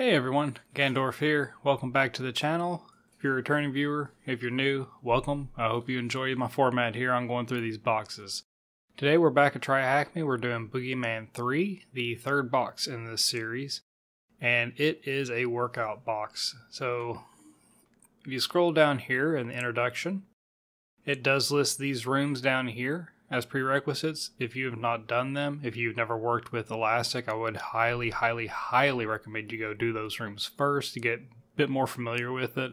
Hey everyone, Gandorf here. Welcome back to the channel. If you're a returning viewer, if you're new, welcome. I hope you enjoy my format here on going through these boxes. Today we're back at TriHackMe. We're doing Boogeyman 3, the third box in this series, and it is a workout box. So if you scroll down here in the introduction, it does list these rooms down here as prerequisites. If you have not done them, if you've never worked with Elastic, I would highly recommend you go do those rooms first to get a bit more familiar with it,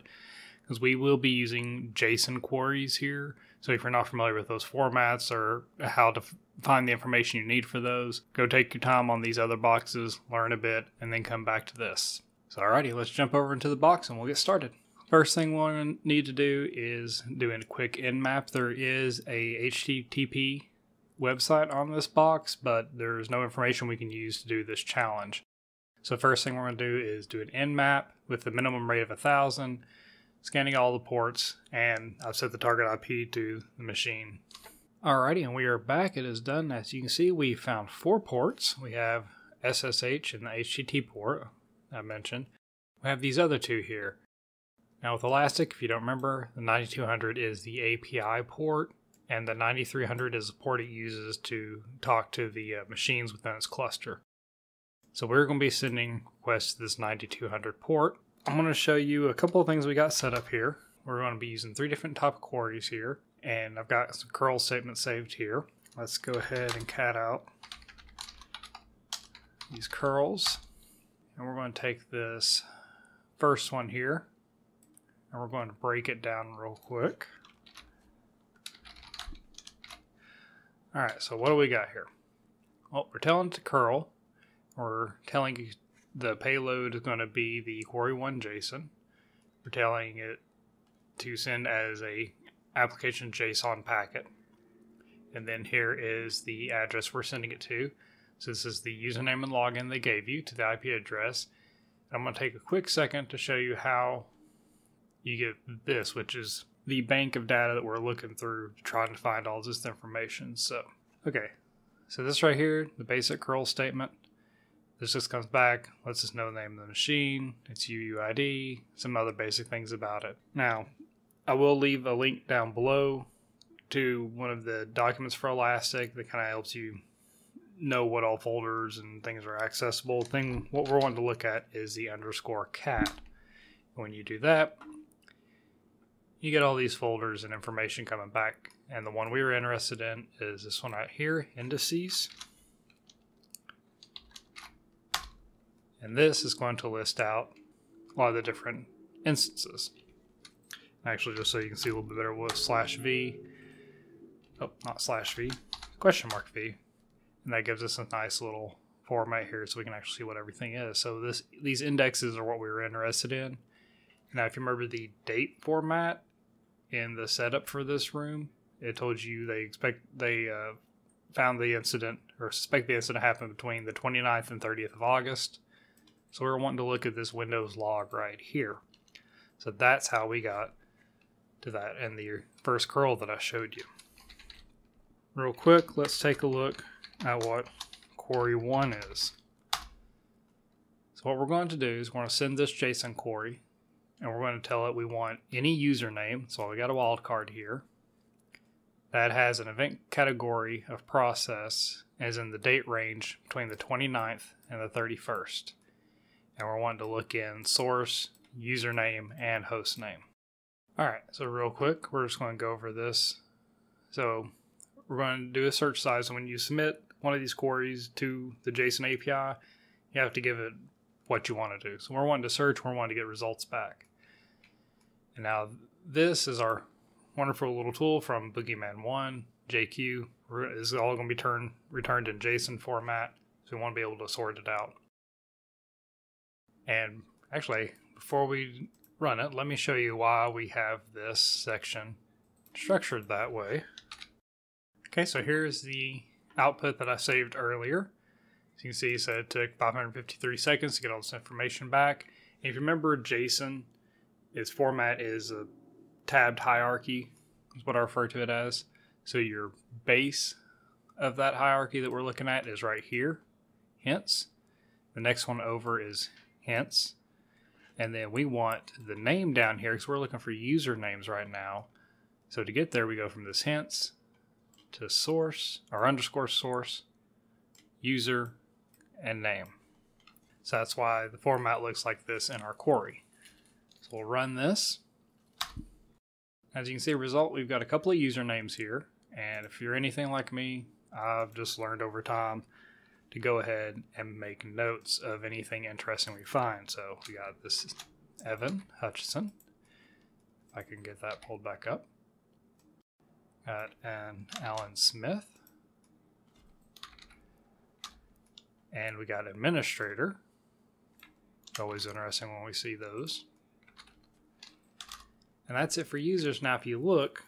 because we will be using JSON queries here. So if you're not familiar with those formats or how to find the information you need for those, go take your time on these other boxes, learn a bit, and then come back to this. So alrighty, let's jump over into the box and we'll get started. First thing we'll need to do is do a quick Nmap. There is a HTTP website on this box, but there's no information we can use to do this challenge. So first thing we're going to do is do an Nmap with the minimum rate of 1,000, scanning all the ports, and I've set the target IP to the machine. Alrighty, and we are back. It is done. As you can see, we found 4 ports. We have SSH and the HTTP port I mentioned. We have these other two here. Now with Elastic, if you don't remember, the 9200 is the API port, and the 9300 is the port it uses to talk to the machines within its cluster. So we're going to be sending requests to this 9200 port. I'm going to show you a couple of things we got set up here. We're going to be using 3 different type of queries here, and I've got some curl statements saved here. Let's go ahead and cat out these curls, and we're going to take this first one here, and we're going to break it down real quick. Alright, so what do we got here? Well, we're telling it to curl. We're telling the payload is going to be the query1 JSON. We're telling it to send as a application JSON packet. And then here is the address we're sending it to. So this is the username and login they gave you to the IP address. And I'm going to take a quick second to show you how you get this, which is the bank of data that we're looking through trying to find all this information. So, okay, so this right here, the basic curl statement, this just comes back, lets us know the name of the machine, its UUID, some other basic things about it. Now, I will leave a link down below to one of the documents for Elastic that kind of helps you know what all folders and things are accessible. What we're wanting to look at is the _cat. When you do that, you get all these folders and information coming back, and the one we were interested in is this one right here, indices. And this is going to list out a lot of the different instances. Actually, just so you can see a little bit better, we'll /v, oh, not /v, %V, and that gives us a nice little format here so we can actually see what everything is. So these indexes are what we were interested in. Now, if you remember the date format in the setup for this room, it told you they found the incident or suspect the incident happened between the 29th and 30th of August. So we're wanting to look at this Windows log right here. So that's how we got to that and the first curl that I showed you. Real quick, let's take a look at what query1 is. So what we're going to do is we're going to send this JSON query, and we're going to tell it we want any username, so we got a wildcard here, that has an event category of process as in the date range between the 29th and the 31st. And we're wanting to look in source, username, and host name. Alright, so real quick, we're just going to go over this. So we're going to do a search size, and when you submit one of these queries to the JSON API, you have to give it what you want to do. So we're wanting to search, we're wanting to get results back. And now this is our wonderful little tool from Boogeyman 1, JQ. It's all going to be returned in JSON format, so we want to be able to sort it out. And actually, before we run it, let me show you why we have this section structured that way. Okay, so here's the output that I saved earlier. As you can see, so it took 553 seconds to get all this information back. And if you remember JSON, its format is a tabbed hierarchy, is what I refer to it as. So your base of that hierarchy that we're looking at is right here. Hence, the next one over is hence. And then we want the name down here because we're looking for usernames right now. So to get there, we go from this hence to source, or underscore source, user, and name. So that's why the format looks like this in our query. So we'll run this. As you can see, result, we've got a couple of usernames here. And if you're anything like me, I've just learned over time to go ahead and make notes of anything interesting we find. So we got this Evan Hutchinson. If I can get that pulled back up. Got an Alan Smith. And we got administrator. It's always interesting when we see those. And that's it for users. Now if you look,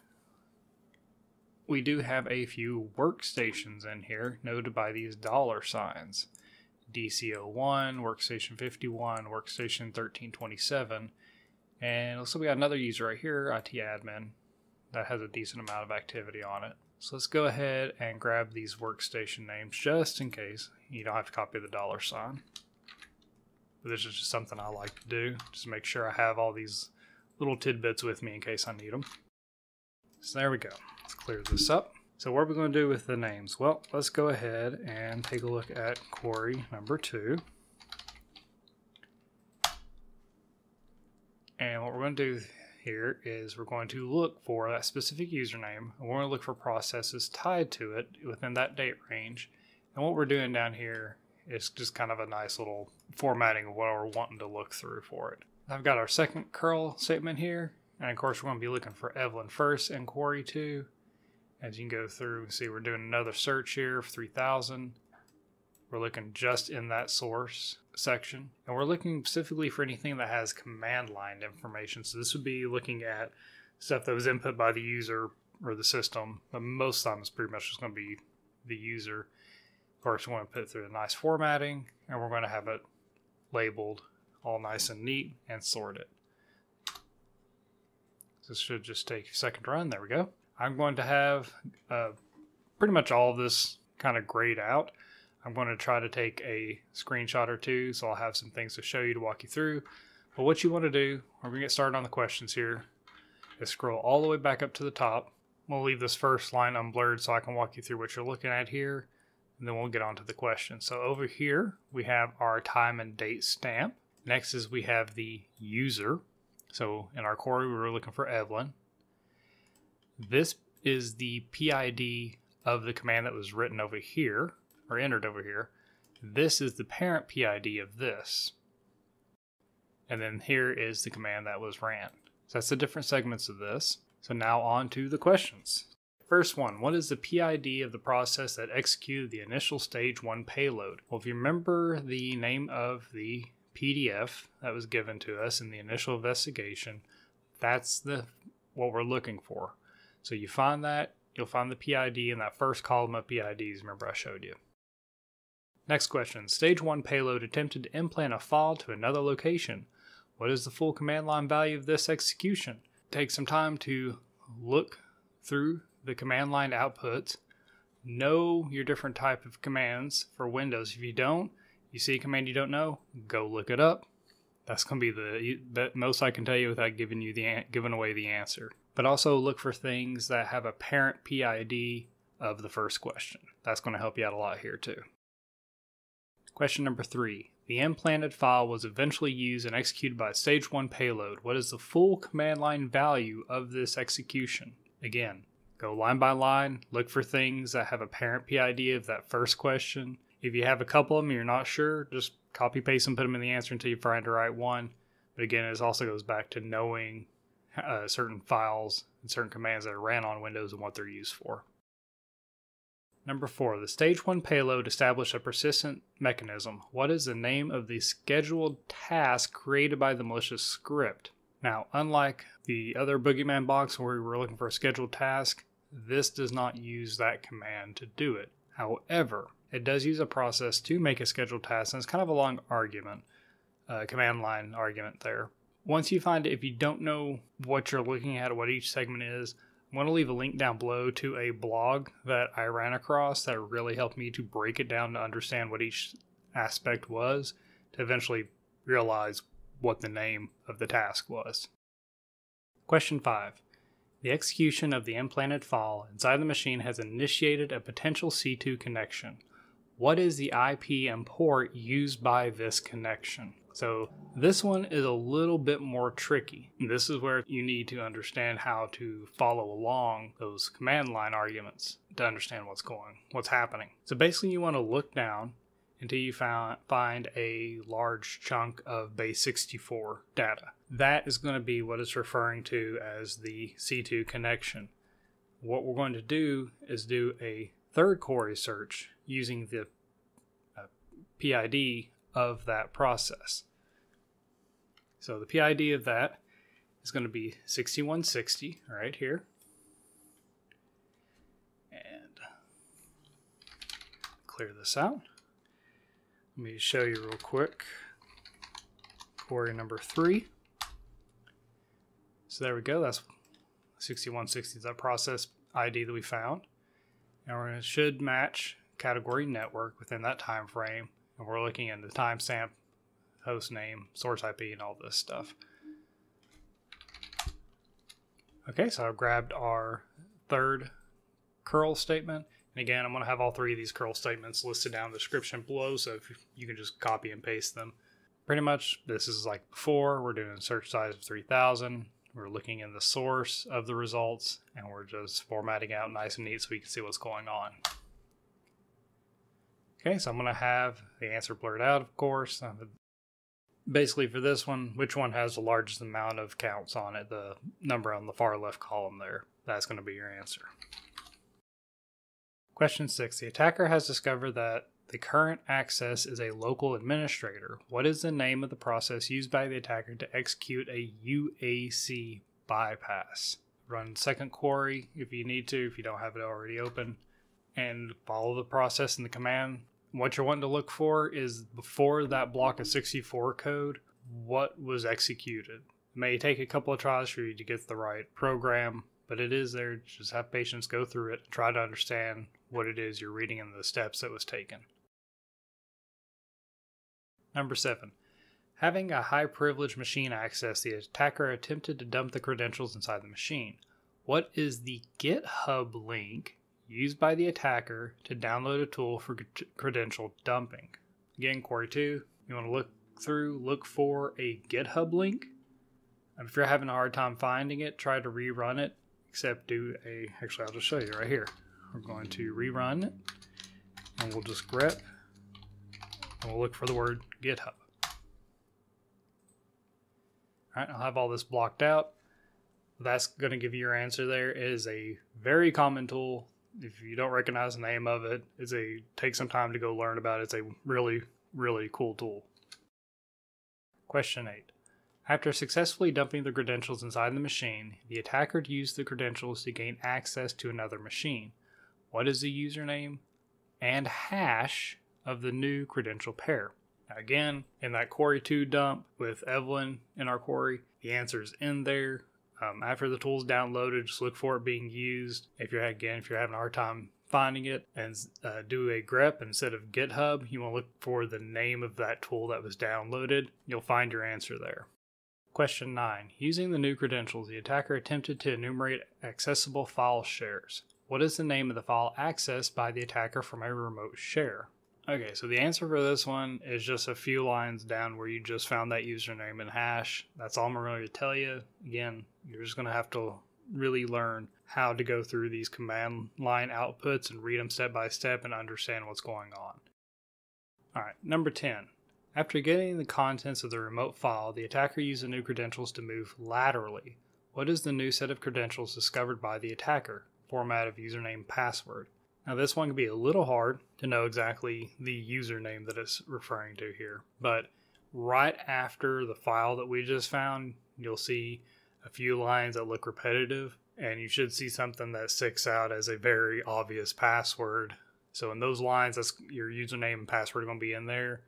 we do have a few workstations in here, noted by these dollar signs. DC01, Workstation 51, Workstation 1327, and also we got another user right here, IT Admin, that has a decent amount of activity on it. So let's go ahead and grab these workstation names just in case. You don't have to copy the dollar sign. But this is just something I like to do, just make sure I have all these little tidbits with me in case I need them. So there we go. Let's clear this up. So what are we going to do with the names? Well, let's go ahead and take a look at query number 2. And what we're going to do here is we're going to look for that specific username, and we're going to look for processes tied to it within that date range. And what we're doing down here is just kind of a nice little formatting of what we're wanting to look through for it. I've got our second curl statement here. And of course, we're going to be looking for Evelyn first in query 2. As you can go through and see, we're doing another search here for 3000. We're looking just in that source section. And we're looking specifically for anything that has command line information. So this would be looking at stuff that was input by the user or the system. But most of the time, it's pretty much just going to be the user. Of course, we want to put through a nice formatting. And we're going to have it labeled all nice and neat and sorted. This should just take a second to run. There we go. I'm going to have pretty much all of this kind of grayed out. I'm going to try to take a screenshot or two, so I'll have some things to show you to walk you through. But what you want to do, we're going to get started on the questions here, is scroll all the way back up to the top. We'll leave this first line unblurred so I can walk you through what you're looking at here, and then we'll get on to the questions. So over here, we have our time and date stamp. Next is we have the user. So in our query, we were looking for Evelyn. This is the PID of the command that was written over here, or entered over here. This is the parent PID of this. And then here is the command that was ran. So that's the different segments of this. So now on to the questions. First one, what is the PID of the process that executed the initial stage 1 payload? Well, if you remember the name of the PDF that was given to us in the initial investigation, that's what we're looking for. So you find that, you'll find the PID in that first column of PIDs, remember I showed you. Next question, stage 1 payload attempted to implant a file to another location. What is the full command line value of this execution? Take some time to look through the command line outputs. Know your different type of commands for Windows. If you don't, you see a command you don't know, go look it up. That's going to be the most I can tell you without giving away the answer. But also look for things that have a parent PID of the first question. That's going to help you out a lot here too. Question number 3. The implanted file was eventually used and executed by stage 1 payload. What is the full command line value of this execution? Again, go line by line, look for things that have a parent PID of that first question. If you have a couple of them and you're not sure, just copy paste and put them in the answer until you find the right one. But again, it also goes back to knowing certain files and certain commands that are ran on Windows and what they're used for. Number 4, the stage 1 payload established a persistent mechanism. What is the name of the scheduled task created by the malicious script? Now, unlike the other Boogeyman box where we were looking for a scheduled task, this does not use that command to do it. However, it does use a process to make a scheduled task, and it's kind of a long argument, command line argument there. Once you find it, if you don't know what you're looking at or what each segment is, I'm going to leave a link down below to a blog that I ran across that really helped me to break it down to understand what each aspect was, to eventually realize what the name of the task was. Question 5. The execution of the implanted file inside the machine has initiated a potential C2 connection. What is the IP and port used by this connection? So this one is a little bit more tricky. This is where you need to understand how to follow along those command line arguments to understand what's happening. So basically you want to look down until you find a large chunk of Base64 data. That is going to be what it's referring to as the C2 connection. What we're going to do is do a third query search using the PID of that process. So the PID of that is going to be 6160 right here. And clear this out. Let me show you real quick query number 3. So there we go, that's 6160 is that process ID that we found. And it should match category network within that time frame. And we're looking at the timestamp, host name, source IP, and all this stuff. Okay, so I've grabbed our third curl statement. And again, I'm going to have all three of these curl statements listed down in the description below, so if you can just copy and paste them. Pretty much, this is like before. We're doing a search size of 3,000. We're looking in the source of the results, and we're just formatting out nice and neat so we can see what's going on. Okay, so I'm going to have the answer blurred out, of course. Basically for this one, which one has the largest amount of counts on it, the number on the far left column there, that's going to be your answer. Question 6. The attacker has discovered that the current access is a local administrator. What is the name of the process used by the attacker to execute a UAC bypass? Run second query if you need to, if you don't have it already open, and follow the process in the command. What you're wanting to look for is before that block of 64 code, what was executed. It may take a couple of tries for you to get the right program, but it is there. Just have patience, go through it, try to understand what it is you're reading and the steps that was taken. Number 7. Having a high privilege machine access, the attacker attempted to dump the credentials inside the machine. What is the GitHub link used by the attacker to download a tool for credential dumping? Again, query 2, you want to look for a GitHub link. If you're having a hard time finding it, try to rerun it, except actually I'll just show you right here. We're going to rerun it, and we'll just grep, and we'll look for the word GitHub. All right, I'll have all this blocked out. That's going to give you your answer there. It is a very common tool. If you don't recognize the name of it, take some time to go learn about it. It's a really, really cool tool. Question 8. After successfully dumping the credentials inside the machine, the attacker used the credentials to gain access to another machine. What is the username and hash of the new credential pair? Now again, in that query 2 dump with Evelyn in our query, the answer is in there. After the tool's downloaded, just look for it being used. If you're having a hard time finding it, and do a grep instead of GitHub, you want to look for the name of that tool that was downloaded. You'll find your answer there. Question 9. Using the new credentials, the attacker attempted to enumerate accessible file shares. What is the name of the file accessed by the attacker from a remote share? Okay, so the answer for this one is just a few lines down where you just found that username and hash. That's all I'm going to tell you. Again, you're just going to have to really learn how to go through these command line outputs and read them step by step and understand what's going on. All right, number 10. After getting the contents of the remote file, the attacker used the new credentials to move laterally. What is the new set of credentials discovered by the attacker? Format of username, password. Now this one can be a little hard to know exactly the username that it's referring to here, but right after the file that we just found, you'll see a few lines that look repetitive, and you should see something that sticks out as a very obvious password. So in those lines, that's your username and password are going to be in there.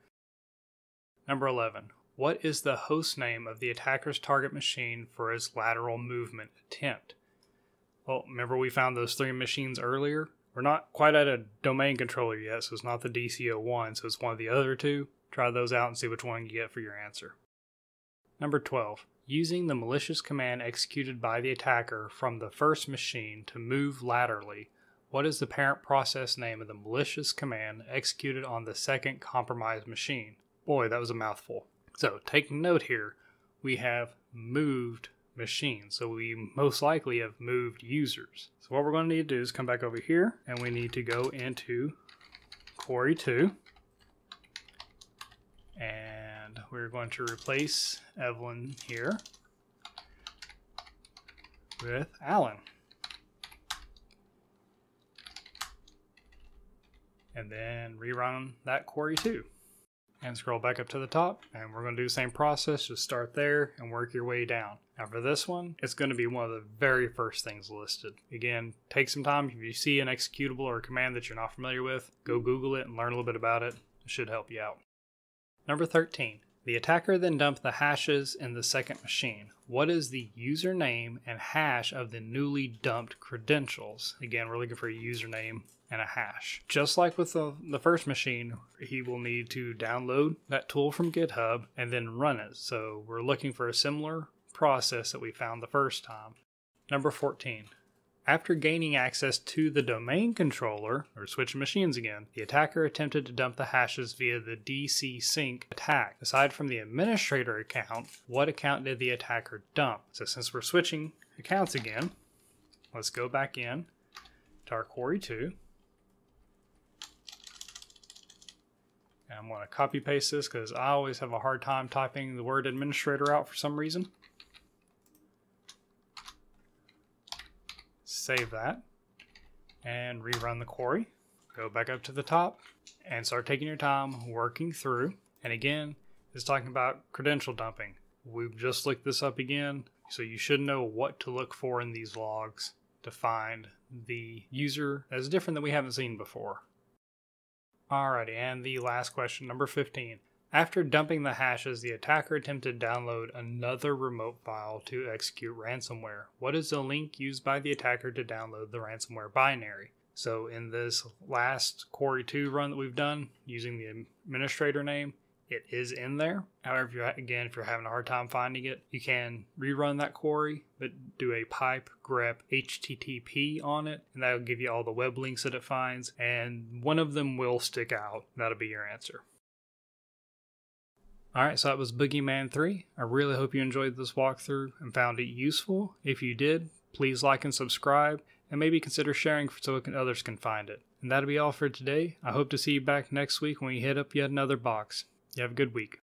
Number 11. What is the host name of the attacker's target machine for its lateral movement attempt? Well, remember we found those three machines earlier? We're not quite at a domain controller yet, so it's not the DC01, so it's one of the other two. Try those out and see which one you get for your answer. Number 12. Using the malicious command executed by the attacker from the first machine to move laterally, what is the parent process name of the malicious command executed on the second compromised machine? Boy, that was a mouthful. So take note here, we have moved machines, so we most likely have moved users. So what we're going to need to do is come back over here, and we need to go into Quarry 2, and we're going to replace Evelyn here with Alan. And then rerun that Quarry 2. And scroll back up to the top, and we're going to do the same process. Just start there and work your way down. Now for this one, it's going to be one of the very first things listed. Again, take some time. If you see an executable or a command that you're not familiar with, go Google it and learn a little bit about it. It should help you out. Number 13. The attacker then dumped the hashes in the second machine. What is the username and hash of the newly dumped credentials? Again, we're looking for a username and a hash. Just like with the first machine, he will need to download that tool from GitHub and then run it. So we're looking for a similar process that we found the first time. Number 14. After gaining access to the domain controller, or switching machines again, the attacker attempted to dump the hashes via the DC Sync attack. Aside from the administrator account, what account did the attacker dump? So since we're switching accounts again, let's go back in to our Quarry 2. And I'm going to copy paste this because I always have a hard time typing the word administrator out for some reason. Save that and rerun the Quarry. Go back up to the top and start taking your time working through. And again, it's talking about credential dumping. We've just looked this up again, so you should know what to look for in these logs to find the user that's different than we haven't seen before. Alrighty, and the last question, number 15. After dumping the hashes, the attacker attempted to download another remote file to execute ransomware. What is the link used by the attacker to download the ransomware binary? So in this last Quarry 2 run that we've done, using the administrator name, it is in there. However, if you're having a hard time finding it, you can rerun that Quarry, but do a pipe grep HTTP on it, and that'll give you all the web links that it finds, and one of them will stick out. That'll be your answer. Alright, so that was Boogeyman 3. I really hope you enjoyed this walkthrough and found it useful. If you did, please like and subscribe, and maybe consider sharing so others can find it. And that'll be all for today. I hope to see you back next week when we hit up yet another box. You have a good week.